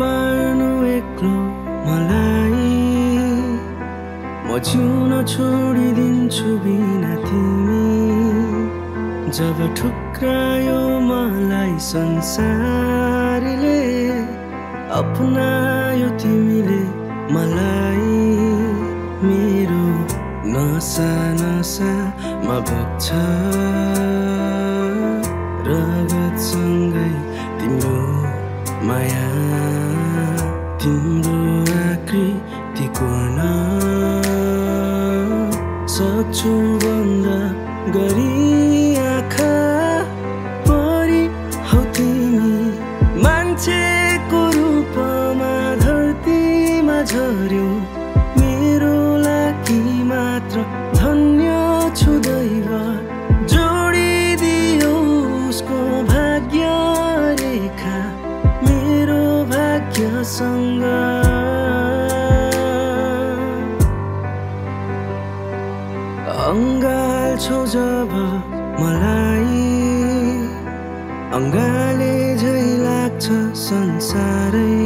पार्नु एक्लो मलाई म जिउन छोडिदिन्छु बिना तिमी। जब ठुक्रायो मलाई संसारले अपनायो तिमीले मलाई मेरो नसा नसा मा बोक्छ रगतसँगै तिम्रो माया तिम्रो आकृतिको सक्छु बन्द गरी आँखा परी हौ तिमी मान्छेको रूपमा धरतीमा झर्यौ मेरो लागि मात्र धन्य छु दैव जोडिदियो उसको भाग्य रेखा मेरो भाग्यसँग। अंगाल्छौ जब मलाई अंगाले झै लाग्छ संसारै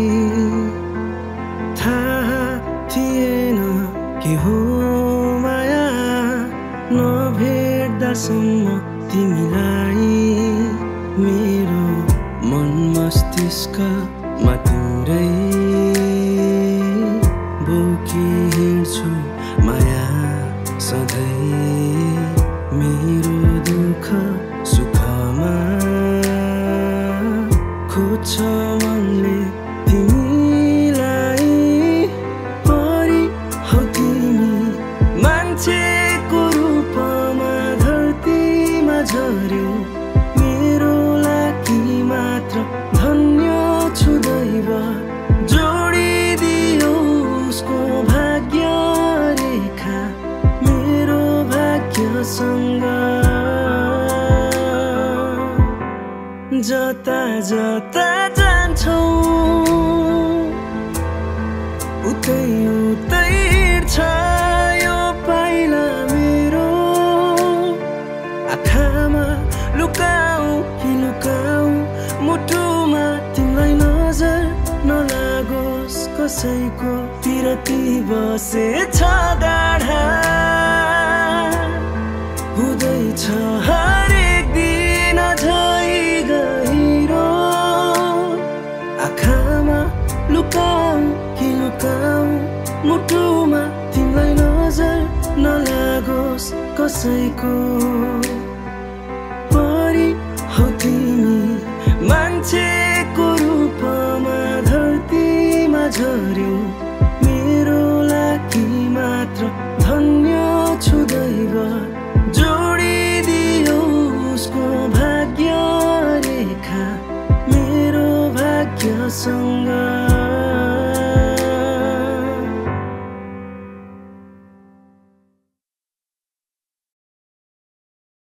थाहा थिएन के हो माया नभेट्दासम्म तिमीलाई मेरो मन मस्तिष्कमा तिम्रै बोकी हिँड्छु माया सधैं मेरो दुःख सुखमा खोज्छ मनले तिमीलाई परी हौ तिमी मान्छेको रूपमा धरतीमा झर्यौ मेरो लागि मात्र धन्य छु दैव जोडिदियो उसको भाग्य रेखा सँग। जता जता जान्छौ उतै उतै हिँड्छ यो पाइला मेरो आँखामा लुकाऊ कि लुकाऊ मुटुमा तिमीलाई नजर नलागोस् कसैको तिरति बसेछ डाढा हुँदैछ हरेक दिन झै गहिरो आँखामा लुकाऊ कि लुकाऊ मुटुमा तिमीलाई नजर नलागोस् कसैको परी हौ तिमी मान्छेको रूपमा धरतीमा झर्यौ मेरो लागि मात्र धन्य छु दैव जोडिदियो उसको भाग्य रेखा मेरो भाग्यसँग।